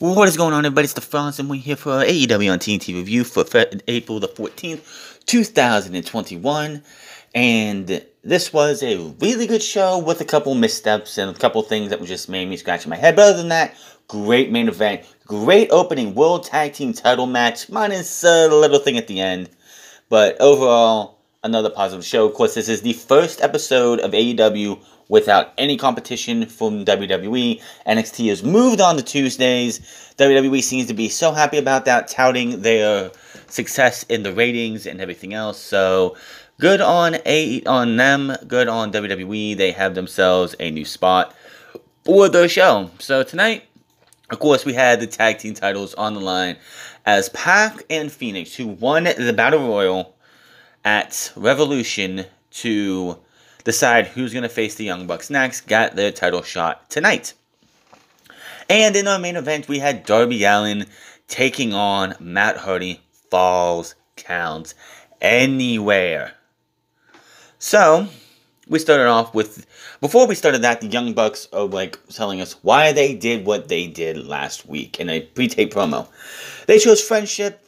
What is going on, everybody? It's the Fonz, and we're here for our AEW on TNT review for April the 14th, 2021. And this was a really good show with a couple missteps and a couple things that just made me scratch my head. But other than that, great main event, great opening World Tag Team title match, minus a little thing at the end. But overall, another positive show. Of course, this is the first episode of AEW without any competition from WWE. NXT has moved on to Tuesdays. WWE seems to be so happy about that, touting their success in the ratings and everything else. So good on them, good on WWE. They have themselves a new spot for their show. So tonight, of course, we had the tag team titles on the line as Pac and Fénix, who won the Battle Royal at Revolution to decide who's going to face the Young Bucks next, got their title shot tonight. And in our main event, we had Darby Allin taking on Matt Hardy. Falls counts anywhere. So, we started off with, before we started that, the Young Bucks are like telling us why they did what they did last week in a pre-tape promo. They chose friendship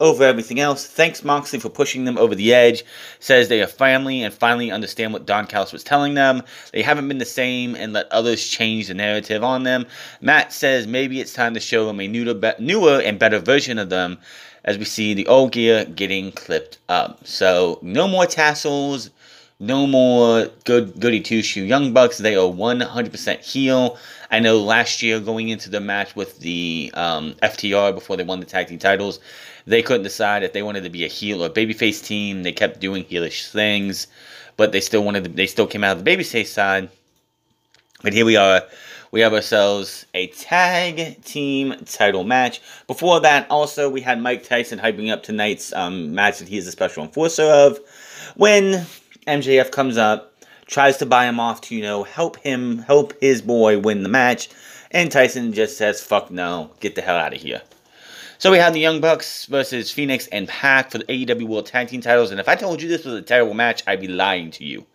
over everything else. Thanks Moxley for pushing them over the edge. Says they are family and finally understand what Don Callis was telling them. They haven't been the same and let others change the narrative on them. Matt says maybe it's time to show them a newer and better version of them, as we see the old gear getting clipped up. So no more tassels, no more goody two-shoe Young Bucks. They are 100% heel. I know last year going into the match with the FTR before they won the tag team titles, they couldn't decide if they wanted to be a heel or a babyface team. They kept doing heelish things, but they still wanted. They still came out of the babyface side. But here we are. We have ourselves a tag team title match. Before that, also, we had Mike Tyson hyping up tonight's match that he is a special enforcer of. When MJF comes up, tries to buy him off to, you know, help his boy win the match. And Tyson just says, fuck no, get the hell out of here. So we have the Young Bucks versus Fénix and Pac for the AEW World Tag Team titles. And if I told you this was a terrible match, I'd be lying to you.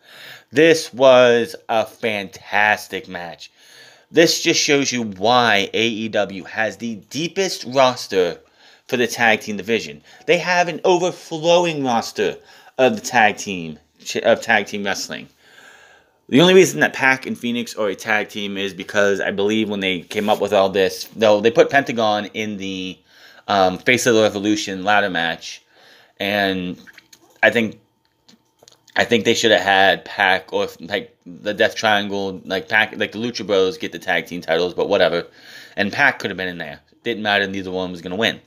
This was a fantastic match. This just shows you why AEW has the deepest roster for the tag team division. They have an overflowing roster of the tag team wrestling. The only reason that Pac and Fénix are a tag team is because I believe when they came up with all this, though, they put Pentagon in the Face of the Revolution ladder match, and I think they should have had Pac or like the Death Triangle, like Pac, like the Lucha Bros get the tag team titles, but whatever. And Pac could have been in there. Didn't matter. Neither one was gonna win.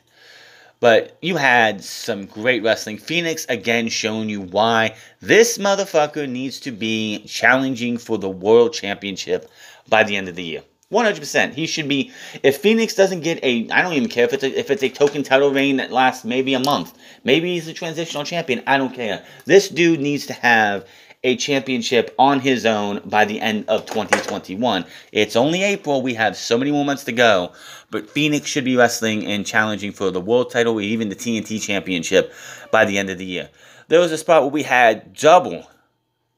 But you had some great wrestling. Fénix, again, showing you why this motherfucker needs to be challenging for the World Championship by the end of the year. 100%. He should be. If Fénix doesn't get a, I don't even care if it's a token title reign that lasts maybe a month. Maybe he's a transitional champion. I don't care. This dude needs to have a championship on his own by the end of 2021. It's only April. We have so many more months to go. But Fénix should be wrestling and challenging for the world title or even the TNT championship by the end of the year. There was a spot where we had double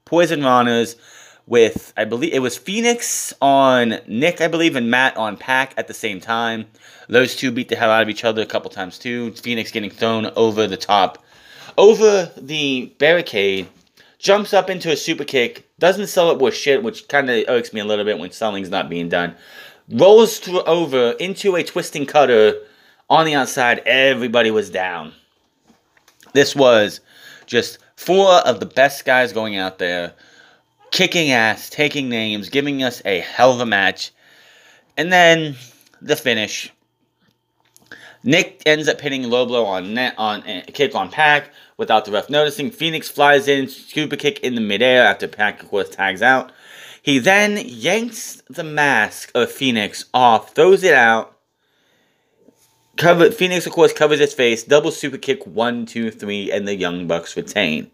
Poison Runners with, I believe, it was Fénix on Nick, I believe, and Matt on Pac at the same time. Those two beat the hell out of each other a couple times, too. Fénix getting thrown over the top, over the barricade, jumps up into a super kick, doesn't sell it worth shit, which kind of irks me a little bit when selling's not being done. Rolls through over into a twisting cutter on the outside. Everybody was down. This was just four of the best guys going out there, kicking ass, taking names, giving us a hell of a match. And then the finish. Nick ends up hitting a low blow on a kick on Pac without the ref noticing. Fénix flies in, scuba kick in the midair after Pac, of course, tags out. He then yanks the mask of Fénix off, throws it out. Fénix, of course, covers his face. Double super kick, 1, 2, 3, and the Young Bucks retain.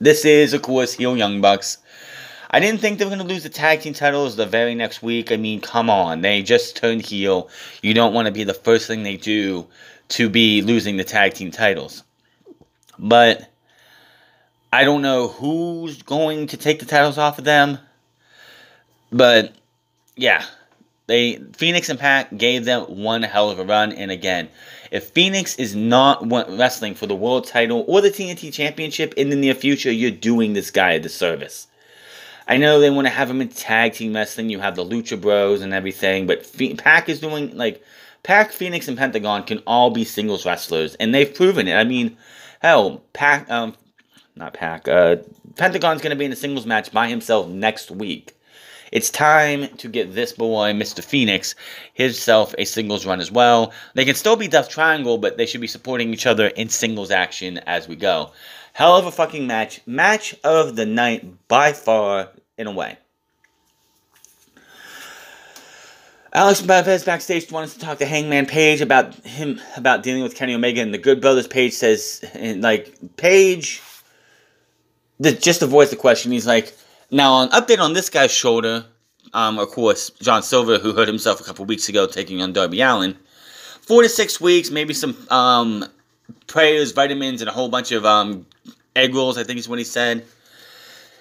This is, of course, heel Young Bucks. I didn't think they were going to lose the tag team titles the very next week. I mean, come on. They just turned heel. You don't want to be the first thing they do to be losing the tag team titles. But I don't know who's going to take the titles off of them. But, yeah. Fénix and Pac gave them one hell of a run. And again, if Fénix is not wrestling for the world title or the TNT championship in the near future, you're doing this guy a disservice. I know they want to have him in tag team wrestling. You have the Lucha Bros and everything. But Pac is doing, like, Pac, Fénix, and Pentagon can all be singles wrestlers. And they've proven it. I mean, hell, Pentagon's going to be in a singles match by himself next week. It's time to get this boy, Mr. Fénix, himself a singles run as well. They can still be Death Triangle, but they should be supporting each other in singles action as we go. Hell of a fucking match. Match of the night by far, in a way. Alex Bevez backstage wants to talk to Hangman Page about dealing with Kenny Omega and the Good Brothers. Page says, just avoids the question. He's like, now, an update on this guy's shoulder, of course, John Silver, who hurt himself a couple weeks ago taking on Darby Allin. 4 to 6 weeks, maybe some prayers, vitamins, and a whole bunch of egg rolls, I think is what he said.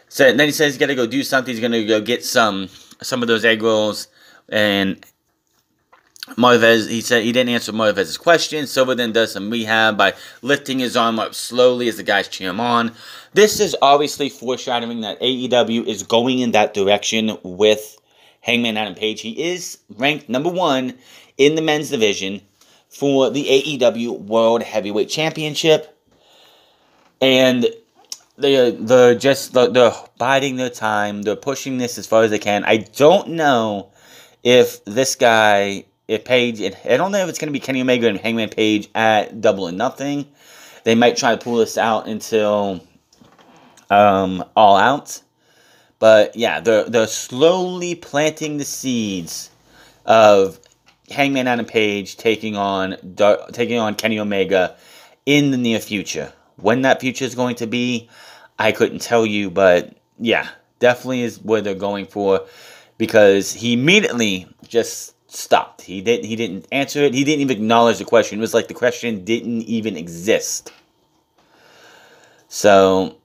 So then he says he's got to go do something. He's going to go get some of those egg rolls. And Marvez, he said he didn't answer Marvez's question. Silver then does some rehab by lifting his arm up slowly as the guys cheer him on. This is obviously foreshadowing that AEW is going in that direction with Hangman Adam Page. He is ranked #1 in the men's division for the AEW World Heavyweight Championship. And they're biding their time. They're pushing this as far as they can. I don't know if this guy... If Page, I don't know if it's going to be Kenny Omega and Hangman Page at Double or Nothing. They might try to pull this out until All Out. But yeah, they're slowly planting the seeds of Hangman Adam Page taking on Kenny Omega in the near future. When that future is going to be, I couldn't tell you. But yeah, definitely is what they're going for, because he immediately just stopped. He didn't answer it. He didn't even acknowledge the question. It was like the question didn't even exist. So,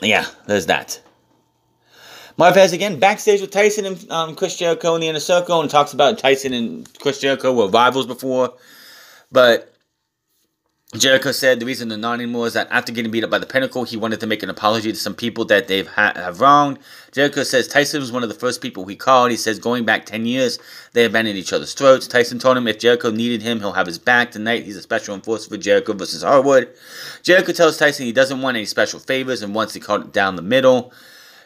yeah, there's that. Marvez again backstage with Tyson and Chris Jericho in the Inner Circle, and talks about Tyson and Chris Jericho were rivals before. But Jericho said the reason they're not anymore is that after getting beat up by the Pinnacle, he wanted to make an apology to some people that they've have wronged. Jericho says Tyson was one of the first people he called. He says going back 10 years, they have been at each other's throats. Tyson told him if Jericho needed him, he'll have his back tonight. He's a special enforcer for Jericho versus Harwood. Jericho tells Tyson he doesn't want any special favors and wants to call it down the middle.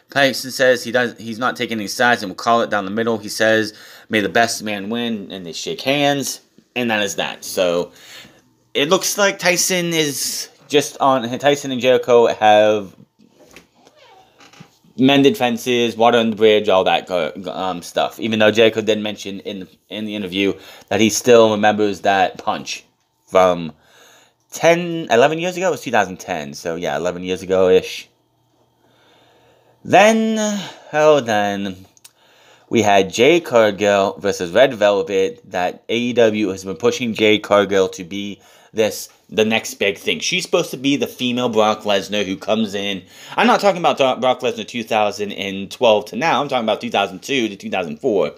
Tyson says he's not taking any sides and will call it down the middle. He says, may the best man win, and they shake hands, and that is that. So... it looks like Tyson is just on... Tyson and Jericho have mended fences, water on the bridge, all that stuff. Even though Jericho did mention in the interview that he still remembers that punch from 11 years ago. It was 2010. So, yeah, 11 years ago-ish. Then we had Jade Cargill versus Red Velvet. That AEW has been pushing Jade Cargill to be... the next big thing. She's supposed to be the female Brock Lesnar who comes in. I'm not talking about Brock Lesnar 2012 to now. I'm talking about 2002 to 2004,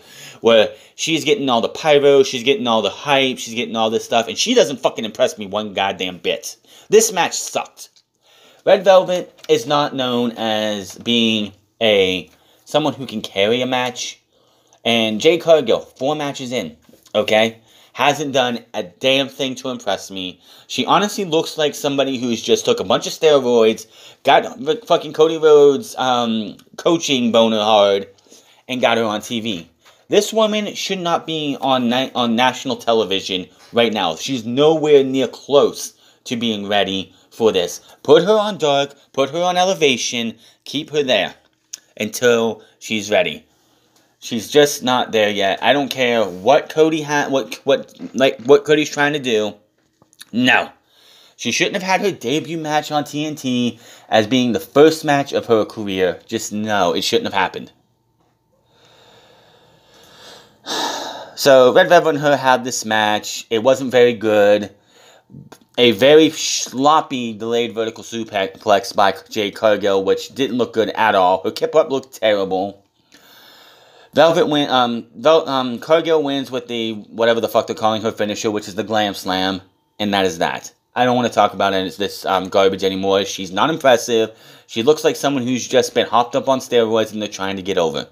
where she's getting all the pyro, she's getting all the hype, she's getting all this stuff, and she doesn't fucking impress me one goddamn bit. This match sucked. Red Velvet is not known as being someone who can carry a match, and Jade Cargill, 4 matches in, okay? Hasn't done a damn thing to impress me. She honestly looks like somebody who's just took a bunch of steroids, got fucking Cody Rhodes coaching boner hard, and got her on TV. This woman should not be on national television right now. She's nowhere near close to being ready for this. Put her on Dark, put her on Elevation, keep her there until she's ready. She's just not there yet. I don't care what Cody what Cody's trying to do. No. She shouldn't have had her debut match on TNT as being the first match of her career. Just no, it shouldn't have happened. So, Red Velvet and her had this match. It wasn't very good. A very sloppy delayed vertical suplex by Jade Cargill, which didn't look good at all. Her kip up looked terrible. Cargill wins with the whatever the fuck they're calling her finisher, which is the Glam Slam, and that is that. I don't want to talk about this garbage anymore. She's not impressive. She looks like someone who's just been hopped up on steroids and they're trying to get over.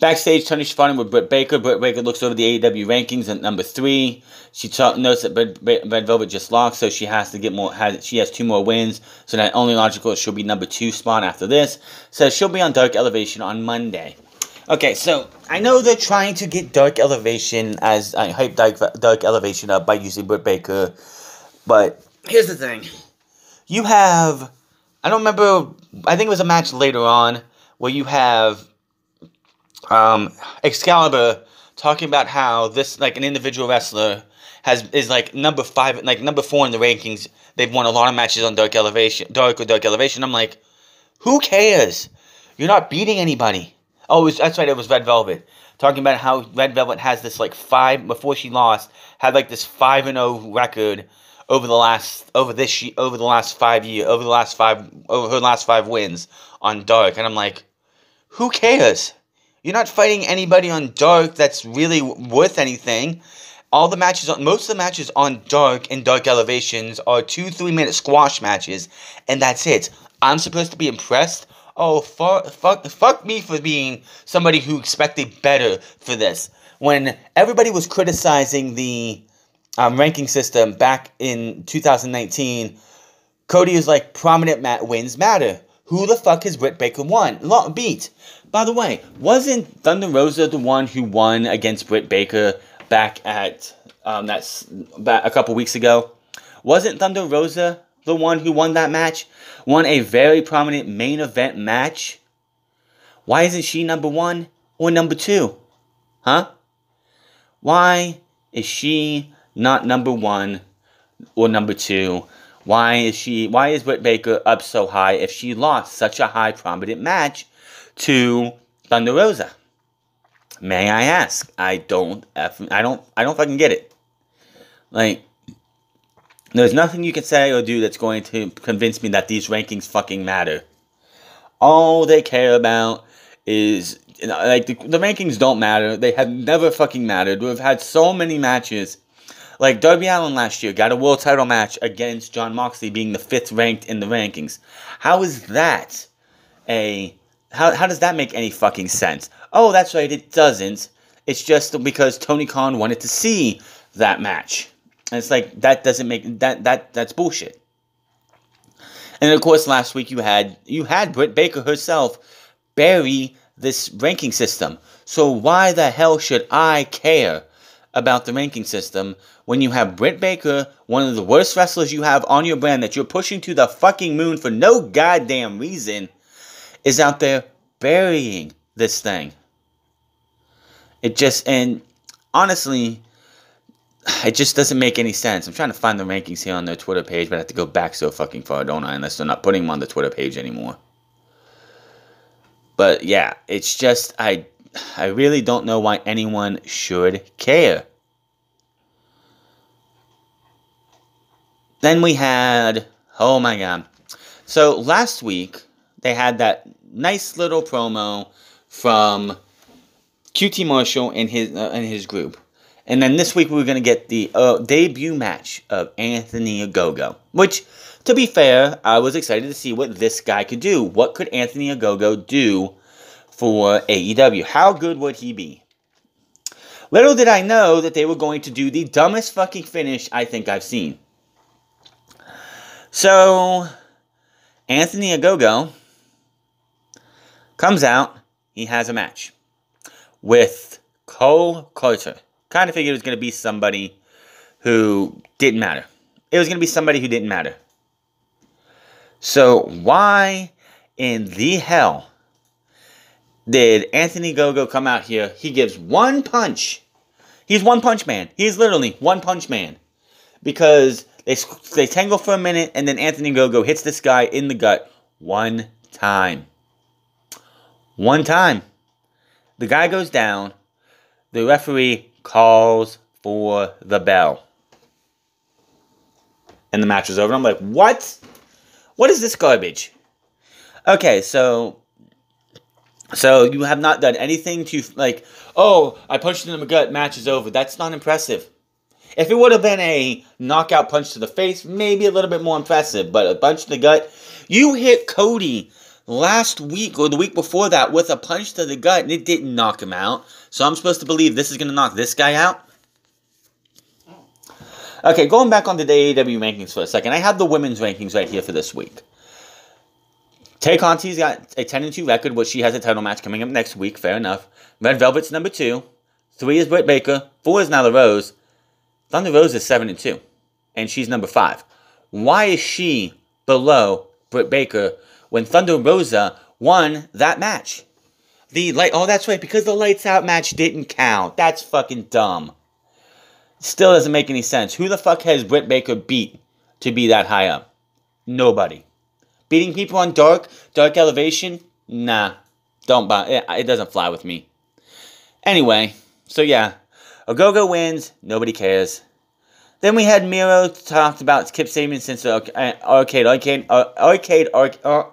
Backstage, Tony Schiavone with Britt Baker. Britt Baker looks over the AEW rankings at number 3. She notes that Red Velvet just lost, so she has to get more. She has 2 more wins, so that only logical is she'll be number 2 spot after this. So she'll be on Dark Elevation on Monday. Okay, so I know they're trying to get Dark Elevation as I hype Dark Elevation up by using Britt Baker, but here's the thing: you have, I don't remember. I think it was a match later on where you have Excalibur talking about how this, like, an individual wrestler is like number 4 in the rankings. They've won a lot of matches on Dark Elevation. I'm like, who cares? You're not beating anybody. Oh, that's right. It was Red Velvet talking about how Red Velvet has this like 5 before she lost, had like this 5-0 record over her last five wins on Dark. And I'm like, who cares? You're not fighting anybody on Dark that's really worth anything. Most of the matches on Dark and Dark Elevations are 2-3-minute squash matches, and that's it. I'm supposed to be impressed? Oh, fuck me for being somebody who expected better for this. When everybody was criticizing the ranking system back in 2019, Cody is like, prominent wins matter. Who the fuck has Britt Baker beat? By the way, wasn't Thunder Rosa the one who won against Britt Baker back at a couple weeks ago? Wasn't Thunder Rosa the one who won that match? Won a very prominent main event match? Why isn't she number 1 or number 2? Huh? Why is she not number 1 or number 2? Why is Britt Baker up so high if she lost such a high prominent match to Thunder Rosa? May I ask? I don't fucking get it. Like, there's nothing you can say or do that's going to convince me that these rankings fucking matter. All they care about is, you know, like, the rankings don't matter. They have never fucking mattered. We've had so many matches. Like, Darby Allin last year got a world title match against Jon Moxley, being the 5th ranked in the rankings. How is that How does that make any fucking sense? Oh, that's right, it doesn't. It's just because Tony Khan wanted to see that match. And it's like, that doesn't make that's bullshit. And of course, last week you had Britt Baker herself bury this ranking system. So why the hell should I care about the ranking system when you have Britt Baker, one of the worst wrestlers you have on your brand that you're pushing to the fucking moon for no goddamn reason, is out there burying this thing? And honestly, it just doesn't make any sense. I'm trying to find the rankings here on their Twitter page, but I have to go back so fucking far, don't I? Unless they're not putting them on the Twitter page anymore. But yeah, it's just, I really don't know why anyone should care. Then we had, oh my god. So last week, they had that nice little promo from QT Marshall and his group. And then this week we were going to get the debut match of Anthony Ogogo. Which, to be fair, I was excited to see what this guy could do. What could Anthony Ogogo do for AEW? How good would he be? Little did I know that they were going to do the dumbest fucking finish I think I've seen. So, Anthony Ogogo comes out, he has a match with Cole Carter. Kind of figured it was going to be somebody who didn't matter. So why in the hell did Anthony Ogogo come out here? He gives one punch. He's One Punch Man. He's literally One Punch Man. Because they tangle for a minute, and then Anthony Ogogo hits this guy in the gut one time. The guy goes down. The referee calls for the bell. And the match was over. I'm like, what? What is this garbage? Okay, so So you have not done anything to, like, oh, I punched him in the gut, match is over. That's not impressive. If it would have been a knockout punch to the face, maybe a little bit more impressive. But a punch to the gut, you hit Cody last week or the week before that with a punch to the gut, and it didn't knock him out. So I'm supposed to believe this is going to knock this guy out? Okay, going back on the AEW rankings for a second. I have the women's rankings right here for this week. Tay Conti's got a 10-2 record, which she has a title match coming up next week. Fair enough. Red Velvet's number 2. 3 is Britt Baker. 4 is Nyla Rose. Thunder Rose is 7-2, and she's number 5. Why is she below Britt Baker when Thunder Rosa won that match? Oh, that's right, because the lights out match didn't count. That's fucking dumb. Still doesn't make any sense. Who the fuck has Britt Baker beat to be that high up? Nobody. Beating people on Dark Elevation? Nah. Don't buy it. It doesn't fly with me. Anyway, so yeah. Ogogo wins. Nobody cares. Then we had Miro talked about Kip Sabian since the Arcade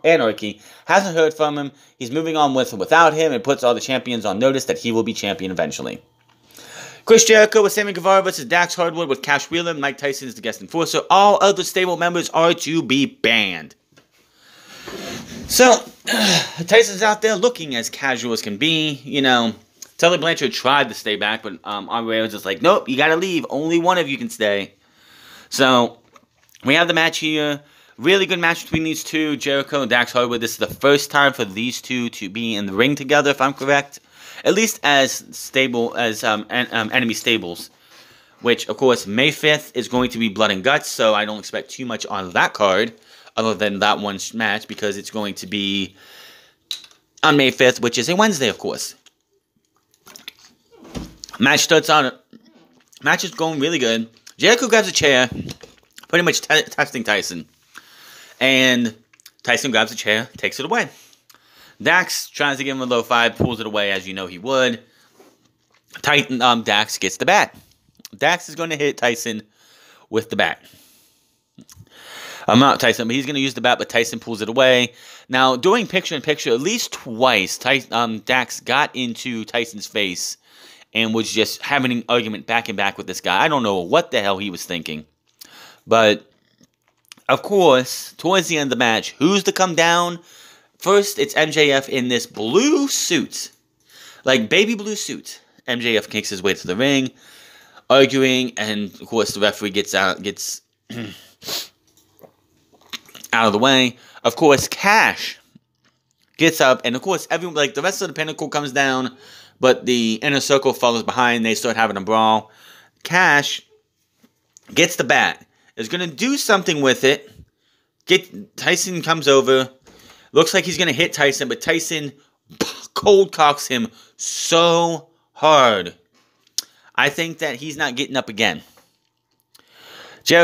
Anarchy. Hasn't heard from him. He's moving on with or without him. It puts all the champions on notice that he will be champion eventually. Chris Jericho with Sammy Guevara versus Dax Harwood with Cash Wheeler. Mike Tyson is the guest enforcer. All other stable members are to be banned. So, Tyson's out there looking as casual as can be, you know. Tully Blanchard tried to stay back, but Andre was just like, nope, you gotta leave. Only one of you can stay. So, we have the match here. Really good match between these two, Jericho and Dax Harwood. This is the first time for these two to be in the ring together, if I'm correct. At least as stable as enemy stables. Which, of course, May 5th is going to be Blood and Guts, so I don't expect too much on that card, other than that one match, because it's going to be on May 5th, which is a Wednesday, of course. Match starts on. Match is going really good. Jericho grabs a chair, pretty much testing Tyson. And Tyson grabs a chair, takes it away. Dax tries to give him a low five, pulls it away as you know he would. Dax gets the bat. Dax is going to hit Tyson with the bat. Not Tyson, but he's going to use the bat, but Tyson pulls it away. Now, doing picture-in-picture, at least twice, Dax got into Tyson's face and was just having an argument back and back with this guy. I don't know what the hell he was thinking. But, of course, towards the end of the match, who's to come down? First, it's MJF in this blue suit. Like, baby blue suit. MJF kicks his way to the ring, arguing, and, of course, the referee gets out of the way. Of course, Cash gets up, and, of course, everyone, like, the rest of the Pinnacle comes down, but the Inner Circle follows behind. They start having a brawl. Cash gets the bat, is going to do something with it. Tyson comes over. Looks like he's going to hit Tyson, but Tyson cold cocks him so hard. I think that he's not getting up again. Dax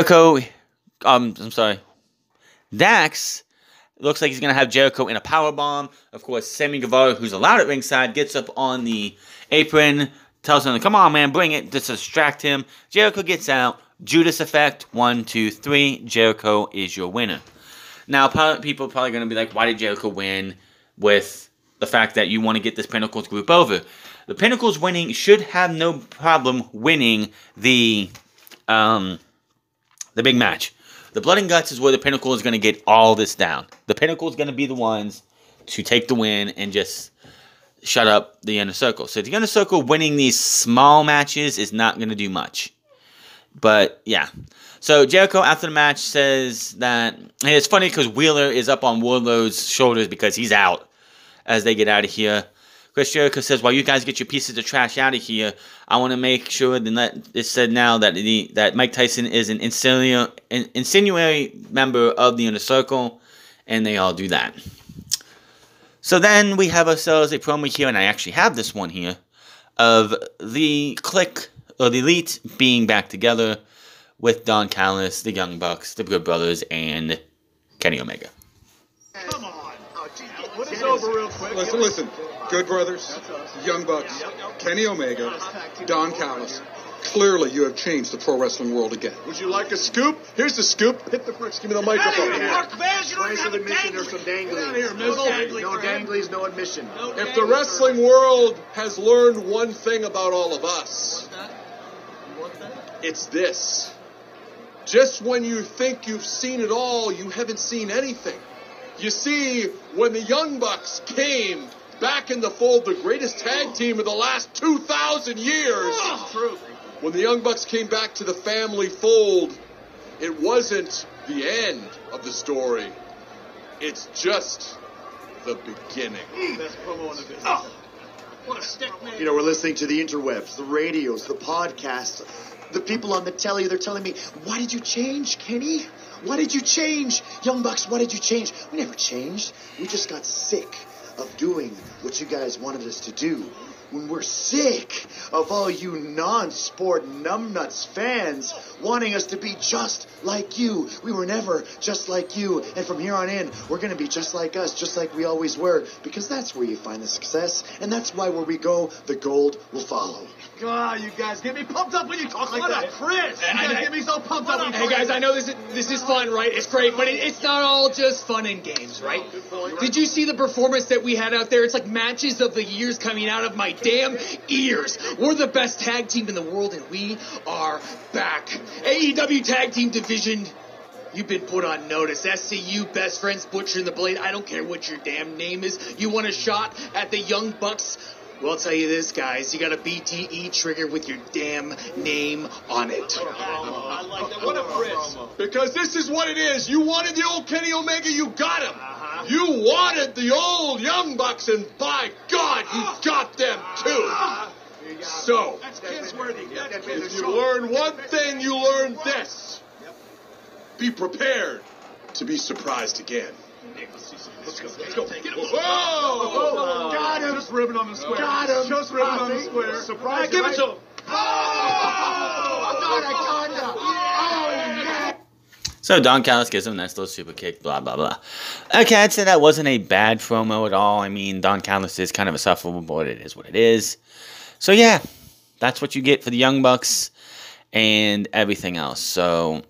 looks like he's going to have Jericho in a powerbomb. Of course, Sammy Guevara, who's allowed at ringside, gets up on the apron, tells him, come on, man, bring it, just distract him. Jericho gets out. Judas effect, 1, 2, 3. Jericho is your winner. Now, people are probably going to be like, why did Jericho win with the fact that you want to get this Pinnacles group over? The Pinnacles winning should have no problem winning the big match. The Blood and Guts is where the Pinnacle is going to get all this down. The Pinnacle is going to be the ones to take the win and just shut up the Inner Circle. So the Inner Circle winning these small matches is not going to do much. But, yeah. So, Jericho, after the match, says that... And it's funny because Wheeler is up on Wardlow's shoulders because he's out as they get out of here. Chris Jericho says, while you guys get your pieces of trash out of here, I want to make sure that it's said now that that Mike Tyson is an insinuary member of the Inner Circle. And they all do that. So, then we have ourselves a promo here, and I actually have this one here, of the Click... or the Elite being back together with Don Callis, the Young Bucks, the Good Brothers, and Kenny Omega. Come on. Put it over real quick. Listen. Good Brothers, Young Bucks, Kenny Omega, Don Callis. Clearly, you have changed the pro wrestling world again. Would you like a scoop? Here's the scoop. Hit the bricks. Give me the microphone. No danglies, no admission. No if the wrestling world has learned one thing about all of us, it's this. Just when you think you've seen it all, you haven't seen anything. You see, when the Young Bucks came back in the fold, the greatest tag team of the last 2,000 years. True. When the Young Bucks came back to the family fold, it wasn't the end of the story. It's just the beginning. Best promo in the business. Oh. What a stick, man. You know, we're listening to the interwebs, the radios, the podcasts, the people on the telly. They're telling me, why did you change, Kenny? Why did you change? Young Bucks, why did you change? We never changed. We just got sick of doing what you guys wanted us to do. When we're sick of all you non-sport numbnuts fans wanting us to be just like you. We were never just like you. And from here on in, we're going to be just like us, just like we always were. Because that's where you find the success. And that's why where we go, the gold will follow. God, you guys get me pumped up when you talk like that. Chris! You guys get me so pumped up. Hey, guys, I know this is fun, right? It's great, but it's not all just fun and games, right? Did you see the performance that we had out there? It's like matches of the years coming out of my damn ears. We're the best tag team in the world, and we are back. AEW Tag Team Division, you've been put on notice. SCU, Best Friends, Butcher and the Blade. I don't care what your damn name is. You want a shot at the Young Bucks? Well, I'll tell you this, guys. You got a BTE trigger with your damn name on it. I like that. What a promo. Because this is what it is. You wanted the old Kenny Omega, you got him. Uh-huh. You wanted the old Young Bucks, and by God, you got them, too. So, if you learn one thing, you learn this. Be prepared to be surprised again. Let's go. Get him. Whoa! Got him. Just ribbon on the square. Got him. Just ribbon on the square. Surprise! Give it to him. Oh! So Don Callis gives him that little super kick. Blah blah blah. Okay, I'd say that wasn't a bad promo at all. I mean, Don Callis is kind of insufferable, but it is what it is. So yeah, that's what you get for the Young Bucks and everything else. So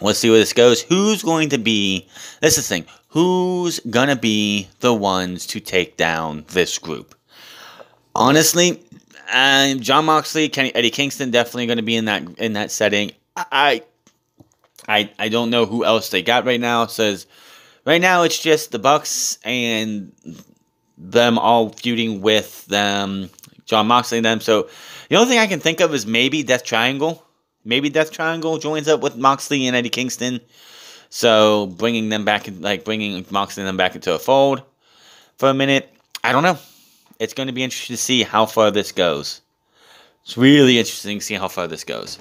let's see where this goes. Who's going to be... That's the thing. Who's going to be the ones to take down this group? Honestly, Jon Moxley, Eddie Kingston definitely going to be in that setting. I don't know who else they got right now. It says right now it's just the Bucks and them all feuding with them, Jon Moxley and them. So the only thing I can think of is maybe Death Triangle. Maybe Death Triangle joins up with Moxley and Eddie Kingston. So bringing Moxley and them back into a fold for a minute. I don't know. It's going to be interesting to see how far this goes. It's really interesting to see how far this goes.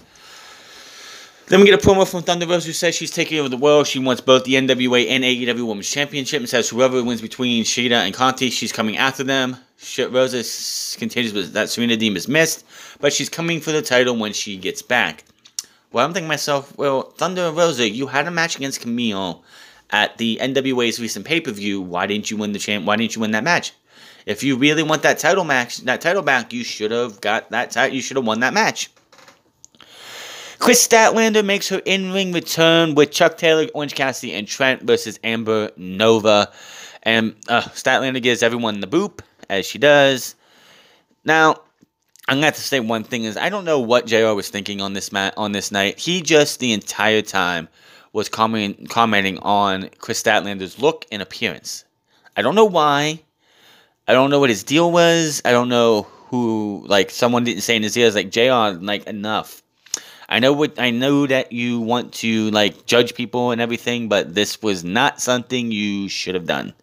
Then we get a promo from Thunder Rosa who says she's taking over the world. She wants both the NWA and AEW Women's Championship and says whoever wins between Shida and Conti, she's coming after them. Rosa continues that Serena Deem is missed, but she's coming for the title when she gets back. Well, I'm thinking to myself, well, Thunder Rosa, you had a match against Camille at the NWA's recent pay-per-view. Why didn't you win the Why didn't you win that match? If you really want that title match, that title back, you should have got that title. You should have won that match. Chris Statlander makes her in-ring return with Chuck Taylor, Orange Cassidy, and Trent versus Amber Nova, and Statlander gives everyone the boop as she does. Now, I'm gonna have to say one thing is I don't know what JR was thinking on this night. He just the entire time was commenting on Chris Statlander's look and appearance. I don't know why. I don't know what his deal was. I don't know who. Like someone didn't say in his ears like JR, like enough. I know that you want to like judge people and everything, but this was not something you should have done.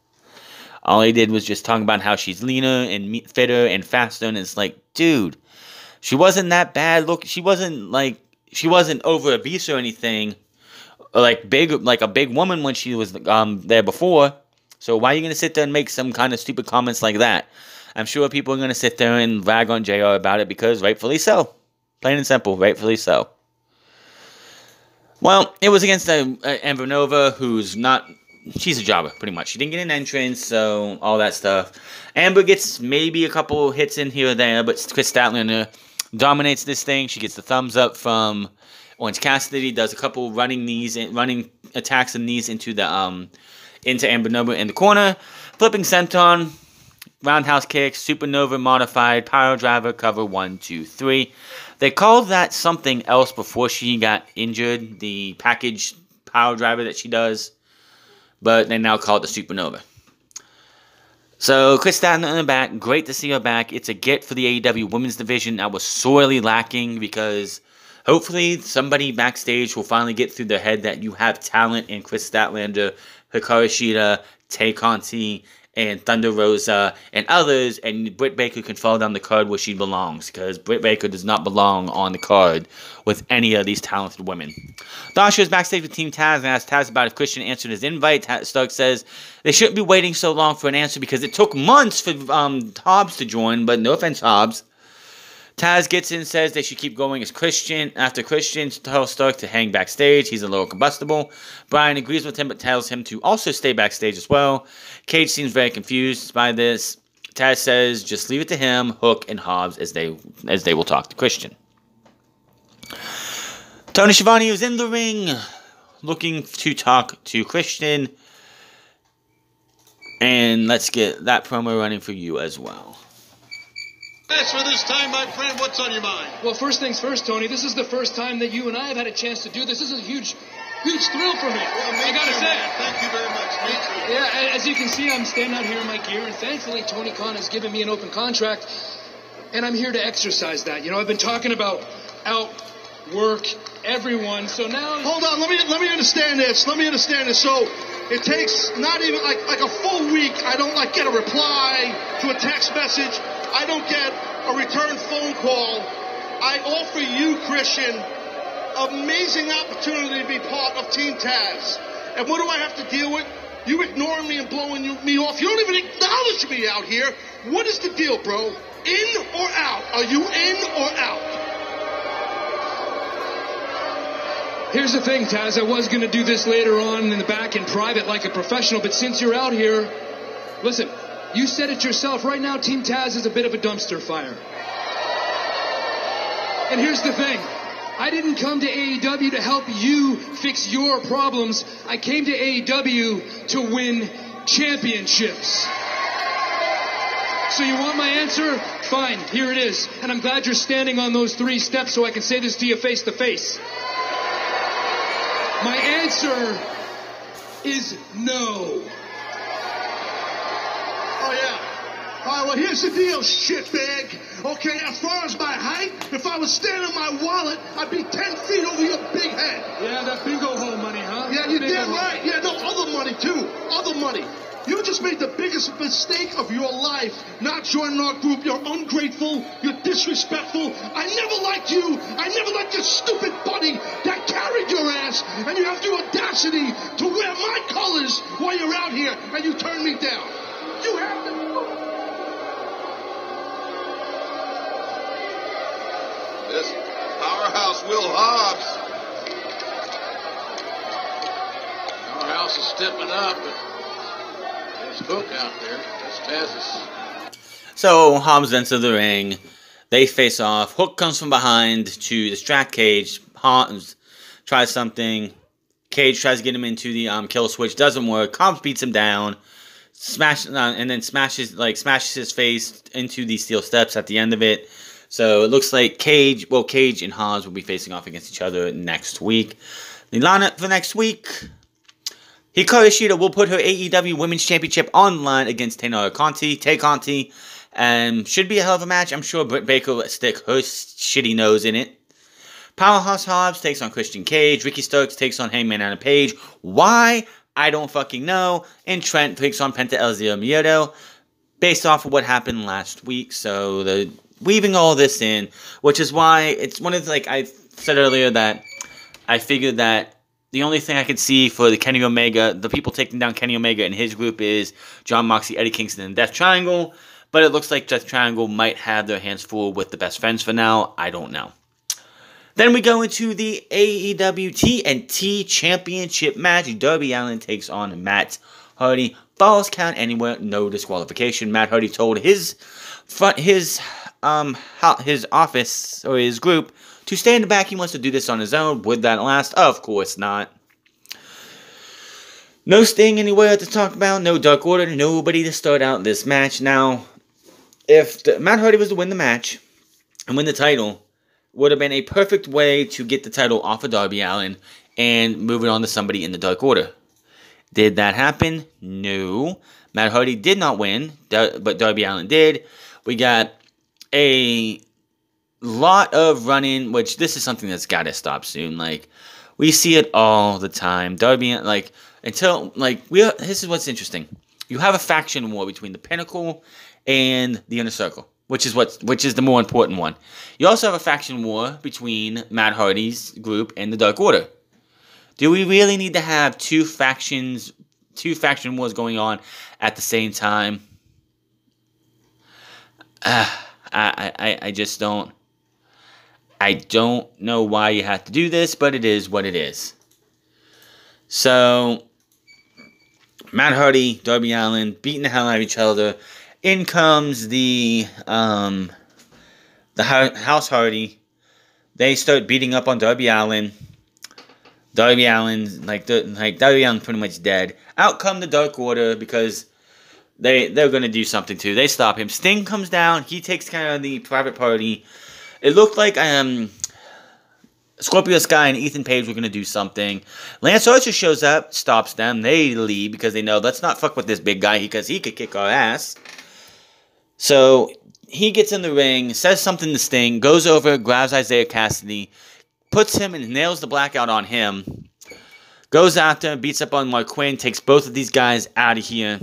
All he did was just talk about how she's leaner and fitter and faster, and it's like, dude, she wasn't that bad. Look, she wasn't over obese or anything, or like a big woman when she was there before. So why are you gonna sit there and make some kind of stupid comments like that? I'm sure people are gonna sit there and rag on JR about it because rightfully so, plain and simple, rightfully so. Well, it was against Amber Nova, who's not. She's a jobber, pretty much. She didn't get an entrance, so all that stuff. Amber gets maybe a couple hits in here or there, but Chris Statlander dominates this thing. She gets the thumbs up from Orange Cassidy, does a couple running knees and running attacks and knees into Amber Noble in the corner. Flipping senton, roundhouse kick, supernova modified, power driver, cover 1, 2, 3. They called that something else before she got injured, the package power driver that she does, but they now call it the supernova. So Chris Statlander in the back, great to see her back. It's a get for the AEW women's division that was sorely lacking, because hopefully somebody backstage will finally get through their head that you have talent in Chris Statlander, Hikaru Shida, Tay Conti, and Thunder Rosa, and others, and Britt Baker can fall down the card where she belongs, because Britt Baker does not belong on the card with any of these talented women. Dasha is backstage with Team Taz and asks Taz about if Christian answered his invite. Stark says they shouldn't be waiting so long for an answer, because it took months for Hobbs to join, but no offense, Hobbs. Taz gets in and says they should keep going as Christian. After Christian tells Stark to hang backstage, he's a little combustible. Brian agrees with him but tells him to also stay backstage as well. Cage seems very confused by this. Taz says just leave it to him, Hook, and Hobbs as they will talk to Christian. Tony Schiavone is in the ring looking to talk to Christian. And let's get that promo running for you as well. For this time, my friend, what's on your mind? Well, first things first, Tony, this is the first time that you and I have had a chance to do this. This is a huge, huge thrill for me. Well, I gotta say, man. Thank you very much. Yeah, as you can see, I'm standing out here in my gear, and thankfully, Tony Khan has given me an open contract, and I'm here to exercise that. You know, I've been talking about outwork everyone, so now... Hold on, let me understand this. Let me understand this. So, it takes not even, like a full week, I don't, get a reply to a text message. I don't get a return phone call. I offer you, Christian, amazing opportunity to be part of Team Taz. And what do I have to deal with? You ignoring me and blowing me off. You don't even acknowledge me out here. What is the deal, bro? In or out? Are you in or out? Here's the thing, Taz. I was going to do this later on in the back in private like a professional, but since you're out here, listen... You said it yourself. Right now, Team Taz is a bit of a dumpster fire. And here's the thing. I didn't come to AEW to help you fix your problems. I came to AEW to win championships. So you want my answer? Fine. Here it is. And I'm glad you're standing on those 3 steps so I can say this to you face to face. My answer is no. Oh, yeah. All right, well, here's the deal, shitbag. Okay, as far as my height, if I was standing on my wallet, I'd be 10 feet over your big head. Yeah, that bingo hole money, huh? Yeah, you damn right. Yeah, no, other money, too. Other money. You just made the biggest mistake of your life, not joining our group. You're ungrateful. You're disrespectful. I never liked you. I never liked your stupid buddy that carried your ass, and you have the audacity to wear my colors while you're out here, and you turn me down. You have to move. This powerhouse Will Hobbs. Powerhouse is stepping up, but there's Hook out there. That's Taz's. So Hobbs enters the ring. They face off. Hook comes from behind to distract Cage. Hobbs tries something. Cage tries to get him into the kill switch. Doesn't work. Hobbs beats him down. Smashes his face into the steel steps at the end of it. So it looks like Cage and Hobbs will be facing off against each other next week. The lineup for next week: Hikaru Shida will put her AEW Women's Championship on line against Tay Conti, and should be a hell of a match. I'm sure Britt Baker will stick her shitty nose in it. Powerhouse Hobbs takes on Christian Cage. Ricky Starks takes on Hangman Page. Why? I don't fucking know. And Trent takes on Penta El Zero Miedo based off of what happened last week. So they're weaving all this in, which is why it's one of the, like I said earlier, that I figured that the only thing I could see for the Kenny Omega, the people taking down Kenny Omega and his group, is Jon Moxley, Eddie Kingston, and Death Triangle. But it looks like Death Triangle might have their hands full with the Best Friends for now. I don't know. Then we go into the AEW TNT Championship match. Darby Allin takes on Matt Hardy. Falls count anywhere, no disqualification. Matt Hardy told his his office or his group to stay in the back. He wants to do this on his own. Would that last? Of course not. No Sting anywhere to talk about. No Dark Order. Nobody to start out this match. Now, if Matt Hardy was to win the match and win the title, would have been a perfect way to get the title off of Darby Allin and move it on to somebody in the Dark Order. Did that happen? No. Matt Hardy did not win, but Darby Allin did. We got a lot of running, which this is something that's got to stop soon. Like, we see it all the time. Darby, like... this is what's interesting. You have a faction war between the Pinnacle and the Inner Circle, which is the more important one. You also have a faction war between Matt Hardy's group and the Dark Order. Do we really need to have two faction wars going on at the same time? I just don't. I don't know why you have to do this, but it is what it is. So, Matt Hardy, Darby Allin, beating the hell out of each other. In comes the House Hardy. They start beating up on Darby Allin. Darby Allin pretty much dead. Out come the Dark Order because they're going to do something too. They stop him. Sting comes down. He takes care of the private party. It looked like Scorpio Sky and Ethan Page were going to do something. Lance Archer shows up, stops them. They leave because they know, let's not fuck with this big guy because he could kick our ass. So he gets in the ring, says something to Sting, goes over, grabs Isaiah Cassidy, puts him and nails the blackout on him, goes after, beats up on Mark Quinn, takes both of these guys out of here.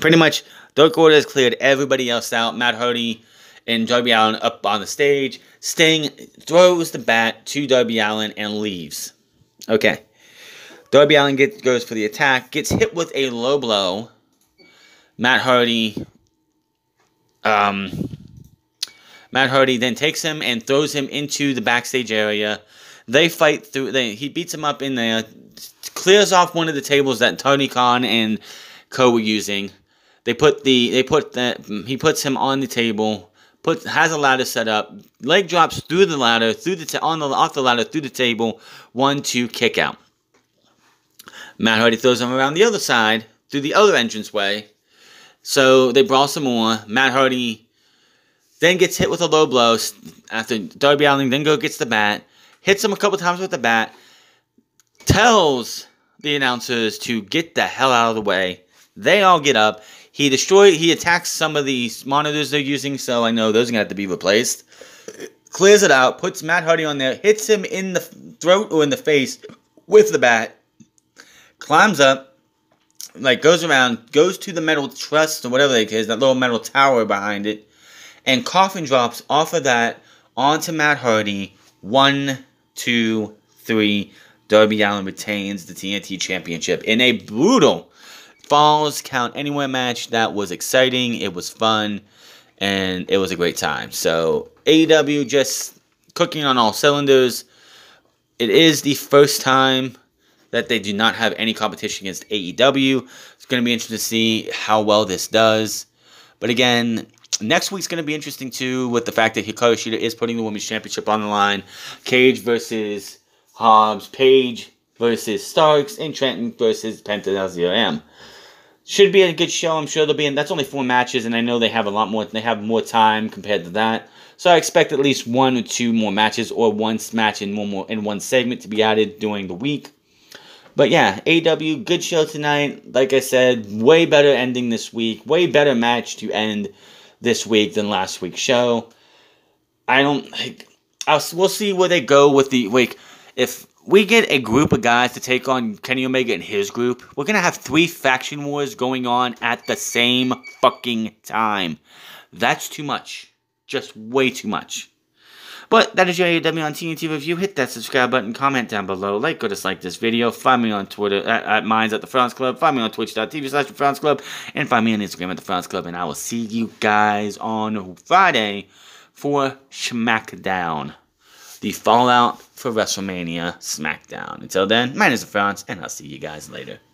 Pretty much Dark Order has cleared everybody else out. Matt Hardy and Darby Allin up on the stage. Sting throws the bat to Darby Allin and leaves. Okay. Darby Allin goes for the attack. Gets hit with a low blow. Matt Hardy. Matt Hardy then takes him and throws him into the backstage area. They fight through. He beats him up in there. Clears off one of the tables that Tony Khan and co were using. He puts him on the table. Has a ladder set up, leg drops through the ladder, off the ladder, through the table, 1-2 kick out. Matt Hardy throws him around the other side, through the other entranceway. So they brawl some more. Matt Hardy then gets hit with a low blow after Darby Allin then gets the bat, hits him a couple times with the bat, tells the announcers to get the hell out of the way. They all get up. He attacks some of the monitors they're using, so I know those are going to have to be replaced. Clears it out, puts Matt Hardy on there, hits him in the throat or in the face with the bat. Climbs up, goes around, goes to the metal truss or whatever it is, that little metal tower behind it, and coffin drops off of that onto Matt Hardy. 1, 2, 3. Darby Allin retains the TNT Championship in a brutal Falls Count Anywhere match. That was exciting. It was fun. And it was a great time. So, AEW just cooking on all cylinders. It is the first time that they do not have any competition against AEW. It's going to be interesting to see how well this does. But again, next week's going to be interesting too, with the fact that Hikaru Shida is putting the Women's Championship on the line. Cage versus Hobbs. Page versus Starks. And Trenton versus Penta M. Should be a good show. I'm sure they'll be in. That's only 4 matches, and I know they have a lot more. They have more time compared to that, so I expect at least 1 or 2 more matches, or one match in one segment to be added during the week. But yeah, AEW, good show tonight. Like I said, way better ending this week. Way better match to end this week than last week's show. We'll see where they go with the week. If we get a group of guys to take on Kenny Omega and his group, we're going to have 3 faction wars going on at the same fucking time. That's too much. Just way too much. But that is your AEW on TNT review. Hit that subscribe button, comment down below, like or dislike this video. Find me on Twitter at Minds at the Frowns Club. Find me on twitch.tv/TheFrownsClub. And find me on Instagram at The Frowns Club. And I will see you guys on Friday for SmackDown. The fallout for WrestleMania SmackDown. Until then, my name is The Frowns, and I'll see you guys later.